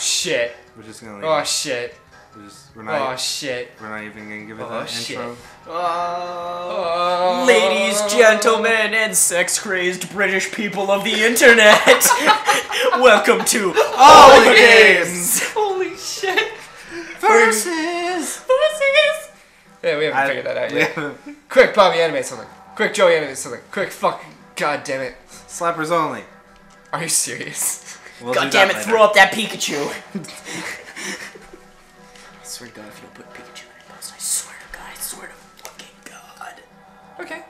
shit. We're just gonna leave. Oh shit. We're not, oh shit. We're not even gonna give it that intro. Oh. Ladies, gentlemen, and sex-crazed British people of the internet, welcome to All The Games. Holy shit. Versus. Yeah, we haven't figured that out yet. Quick, Bobby, animate something. Quick, Joey, animate something. Quick, fuck, god damn it. Slappers only. Are you serious? We'll god damn it, later. Throw up that Pikachu. I swear to God, if you don't put Pikachu in your post, I swear to God, I swear to fucking God. Okay.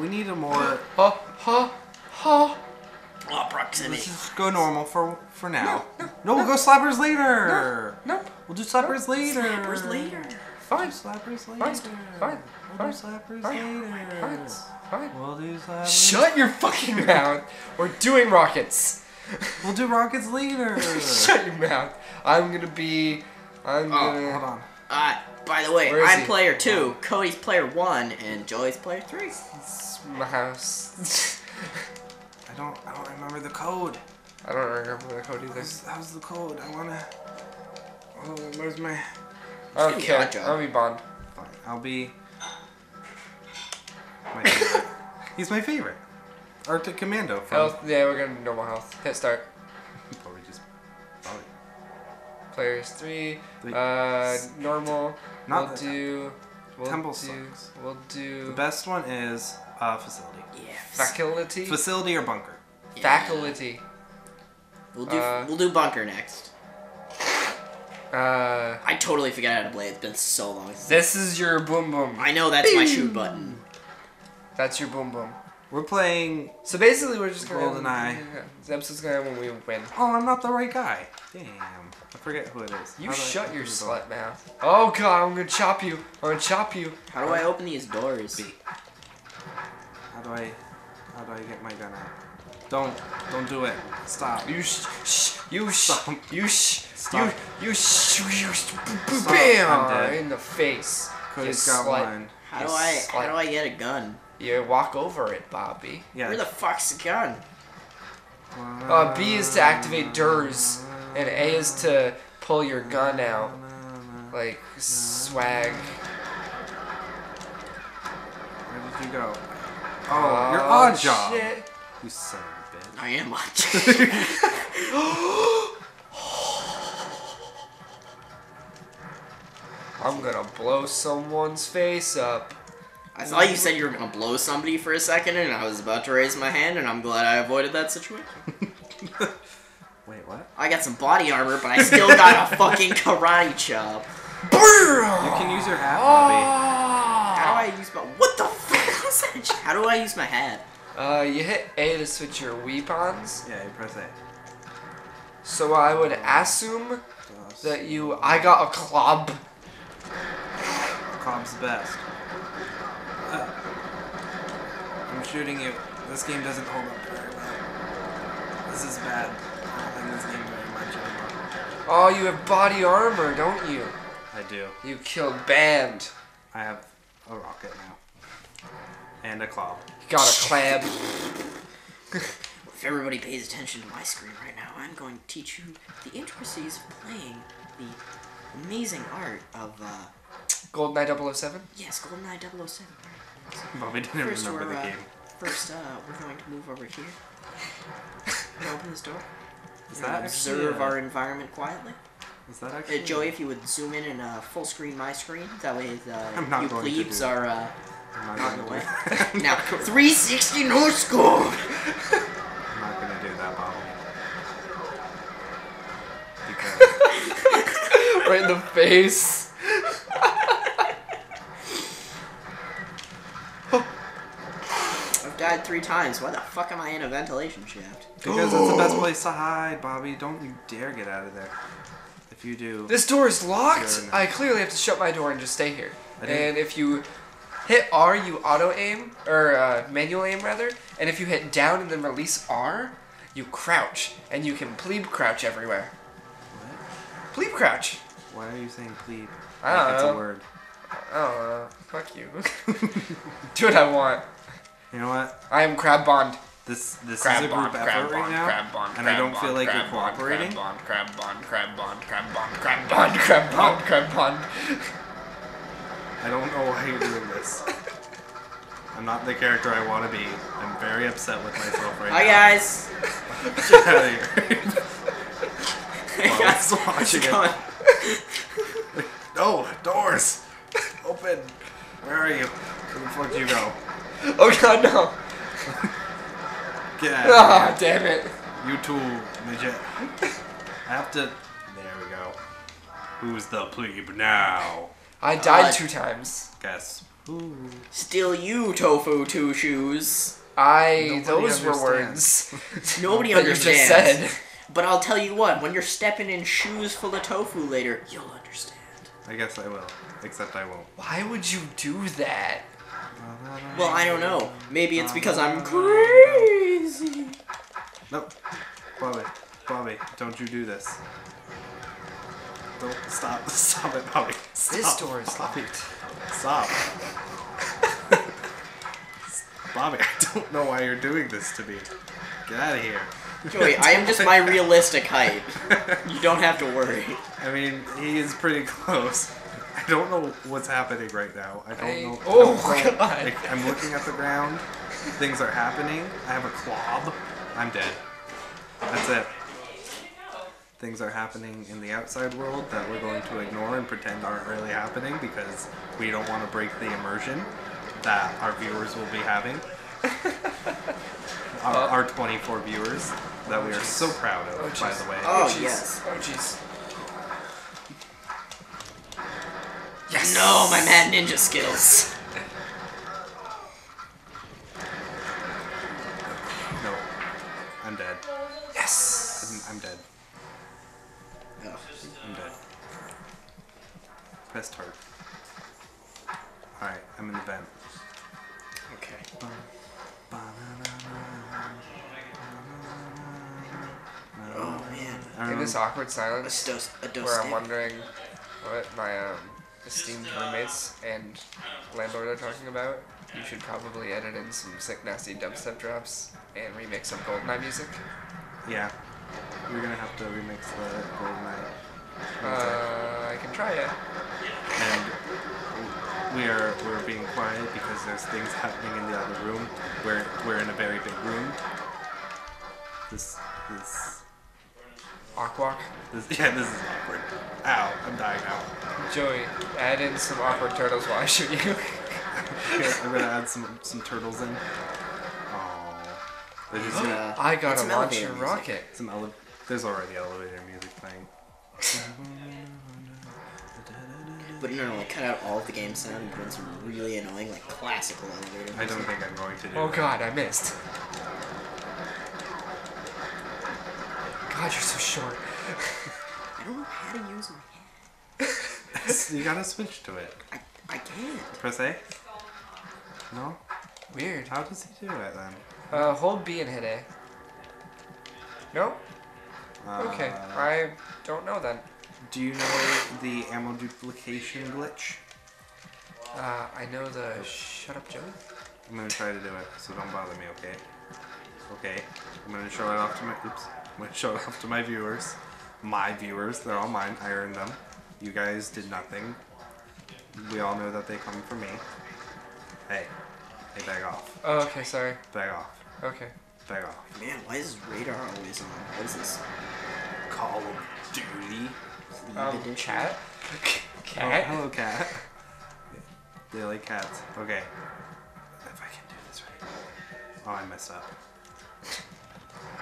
We need a more proximity. Let's just go normal for now. No, we'll go slappers later. No. We'll do slappers later. Slappers later. Fine. Slappers later. Fine. We'll do slappers later. Fine. We'll do slappers. Shut your fucking mouth. We're doing rockets. We'll do rockets later. Shut your mouth. I'm gonna... Hold on. By the way, I'm player 2, Cody's player 1, and Joey's player 3. It's my house. I don't remember the code. I don't remember the code either. How's the code? Oh, where's my... Okay, I'll be Bond. Fine, I'll be... my favorite. He's my favorite. Arctic Commando. Health, yeah, we're gonna do normal health. Hit start. Probably just... Probably. Players 3, normal, we'll do... The best one is, facility. Yes. Faculty? Facility or bunker. Yeah. Faculty. We'll do bunker next. I totally forgot how to play, it's been so long. This is your boom boom. I know, that's my shoot button. That's your boom boom. We're playing... So basically we're just going to... GoldenEye. This episode's going to end when we win. Oh, I'm not the right guy. Damn. I forget who it is. You shut your slut mouth. Oh god, I'm going to chop you. How do I open these doors? B. How do I get my gun out? Don't do it. Stop. Stop. Bam! In the face. Cody's got one. How do I get a gun? You walk over it, Bobby. Yeah. Where the fuck's the gun? B is to activate DURS, and A is to pull your gun out. Like, swag. Where did you go? Oh, you're odd job. Shit. You son of a bitch. I am odd job. I'm gonna blow someone's face up. I thought you said you were going to blow somebody for a second, and I was about to raise my hand, and I'm glad I avoided that situation. Wait, what? I got some body armor, but I still got a fucking karate chop. You can use your hat, Bobby. What the fuck was that? How do I use my hat? You hit A to switch your weapons. Yeah, you press A. So I would assume that you... I got a club. A club's best. I'm shooting you. This game doesn't hold up very well. This is bad. I don't like this game very much anymore. Oh, you have body armor, don't you? I do. You killed Band. I have a rocket now. And a club. You got a club. If everybody pays attention to my screen right now, I'm going to teach you the intricacies of playing the amazing art of... GoldenEye 007? Yes, GoldenEye 007. Bobby didn't remember the game. First, we're going to move over here. And open this door. Observe our environment quietly. Is that actually... Joey, if you would zoom in and full screen my screen. That way you plebes are not in the way. Now, 360 no scope! I'm not going to do that, Bobby. Because... Right in the face. Died 3 times. Why the fuck am I in a ventilation shaft? Because that's the best place to hide, Bobby. Don't you dare get out of there. If you do... This door is locked! I clearly have to shut my door and just stay here. And if you hit R, you auto-aim, or manual aim, rather. And if you hit down and then release R, you crouch. And you can plebe crouch everywhere. What? Plebe crouch! Why are you saying plebe? I don't know. That's a word. I don't know. Fuck you. Do what I want. You know what? I am Crab Bond. This crab is a group effort right now, and I don't feel like you're cooperating. Crab bond. I don't know why you're doing this. I'm not the character I want to be. I'm very upset with myself right now. Hi guys. Get out of here. Hey guys, watching it. No doors. Open. Where are you? Where the fuck do you go? Oh god, no. Get out of here. Damn it. You too, midget. I have to... There we go. Who's the plebe now? I died 2 times. Guess. Ooh. Still you, Tofu Two Shoes. Those were words. Nobody understands. That you just said. But I'll tell you what, when you're stepping in shoes full of tofu later, you'll understand. I guess I will. Except I won't. Why would you do that? Well, I don't know. Maybe it's because I'm crazy. Nope. Bobby, don't you do this. Don't stop it, Bobby. Stop. This door is locked. Stop. Bobby, I don't know why you're doing this to me. Get out of here. Joey, I am just my realistic height. You don't have to worry. I mean, he is pretty close. I don't know what's happening right now. I don't know. Oh, God. I'm looking at the ground. Things are happening. I have a clob. I'm dead. That's it. Things are happening in the outside world that we're going to ignore and pretend aren't really happening because we don't want to break the immersion that our viewers will be having. Our 24 viewers that we are so proud of, by the way. Oh, yes. Oh, jeez. Yes. No, my mad ninja skills. No. I'm dead. Yes. I'm dead. No. I'm dead. Press target. Alright, I'm in the vent. Okay. Oh, man. In this awkward silence where I'm wondering what my, esteemed roommates and landlord are talking about, you should probably edit in some sick, nasty dubstep drops and remix some GoldenEye music. Yeah. You're gonna have to remix the GoldenEye. I can try it. And we're being quiet because there's things happening in the other room. We're in a very big room. This... Awkward. This is awkward. Ow, I'm dying now. Joey, add in some awkward turtles while I shoot you. I'm gonna add some turtles in. Aww. They're just gonna... I gotta launch your rocket. There's already elevator music playing. But no, like, cut out all the game sound and put in some really annoying, like, classical elevator music. I don't think I'm going to do that. Oh god, I missed. God, you're so short. I don't know how to use my hand. You gotta switch to it. I can't. Press A? No? Weird. How does he do it then? Hold B and hit A. Nope. Okay, I don't know then. Do you know the ammo duplication glitch? I know the... Shut up, Joey. I'm gonna try to do it, so don't bother me, okay? Okay. I'm gonna show it off to my... Oops. I'm going to show it off to my viewers. My viewers, they're all mine. I earned them. You guys did nothing. We all know that they come from me. Hey, back off. Oh, okay, sorry. Back off. Okay. Back off. Man, why is radar always on? What is this? Call of Duty. Cat? Cat? Oh, hello, cat. They like cats. Okay. If I can do this right. Oh, I messed up.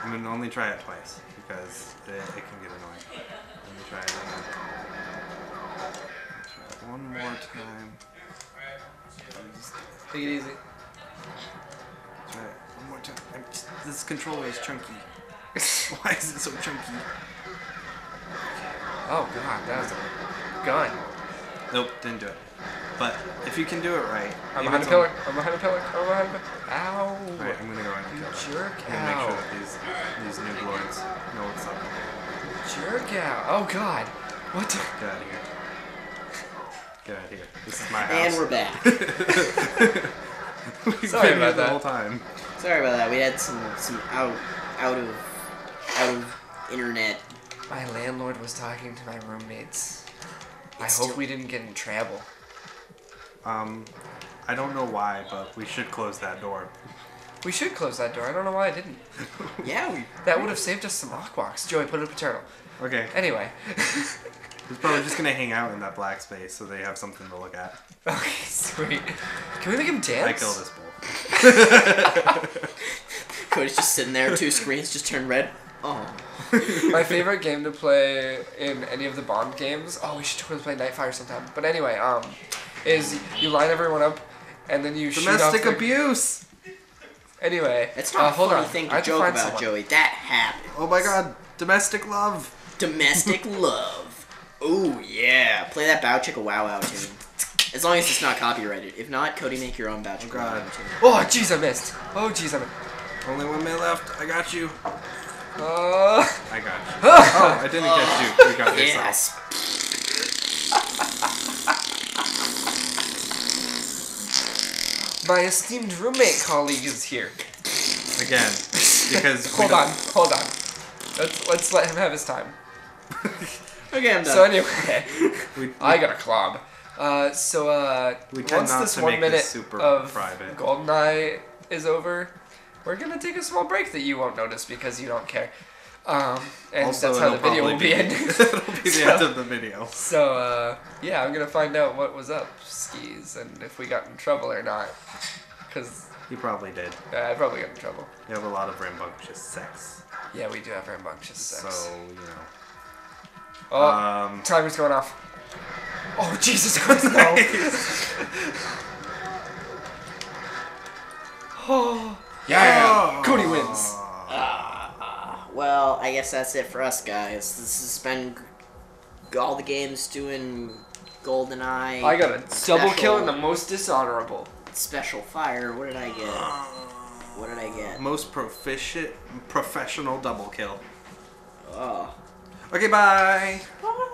I'm going to only try it twice, because it can get annoying. Let me try it again. Try it one more time. Take it easy. Try it one more time. This controller is chunky. Why is it so chunky? Oh god, that was a gun. Nope, didn't do it. But if you can do it right, I'm behind a pillar. I'm behind a pillar. I'm behind a pillar. Ow! All right, I'm gonna go behind a pillar. Jerk out! I'm gonna make sure that these new boards know what's up. Jerk out! Oh god! What? The? Get out of here! Get out of here! This is my house. And we're back. Sorry about that. The whole time. Sorry about that. We had some out of internet. My landlord was talking to my roommates. I hope we didn't get in trouble. I don't know why, but we should close that door. We should close that door. I don't know why I didn't. Yeah, that would have saved us some walkwalks. Joey, put up a turtle. Okay. Anyway. He's probably just going to hang out in that black space so they have something to look at. Okay, sweet. Can we make him dance? I killed this bull. Cody's just sitting there. Two screens just turned red. Oh. My favorite game to play in any of the Bond games, oh, we should totally play Nightfire sometime. But anyway, is you line everyone up and then you shoot off their... abuse! Anyway, it's not a funny thing to joke about, someone. Joey. That happened. Oh my god, domestic love. Domestic love. Oh yeah. Play that Bow Chicka Wow Wow tune. As long as it's not copyrighted. If not, Cody, make your own Bow Chicka Wow Wow tune. Oh jeez, I missed. Oh jeez, I missed. Only 1 minute left. I got you. I got you. Oh, I didn't get you. You got yourself. Yes. My esteemed roommate colleague is here. Again. Because hold on. Let's let him have his time. Okay, I'm done. So anyway, I got a clob. Once this 1 minute of GoldenEye is over, we're gonna take a small break that you won't notice because you don't care. And also, that's how the video will be ending. It'll be the end of the video. So, yeah, I'm gonna find out what was up, skis, and if we got in trouble or not. Because you probably did. I probably got in trouble. You have a lot of rambunctious sex. Yeah, we do have rambunctious sex. So, you know. Oh, timer's going off. Oh, Jesus Christ, no. Oh. Yeah! Oh. Cody wins! Well, I guess that's it for us, guys. This has been All The Games doing GoldenEye. I got a double kill in the most dishonorable. Special fire. What did I get? What did I get? Most proficient professional double kill. Oh. Okay, bye! Bye!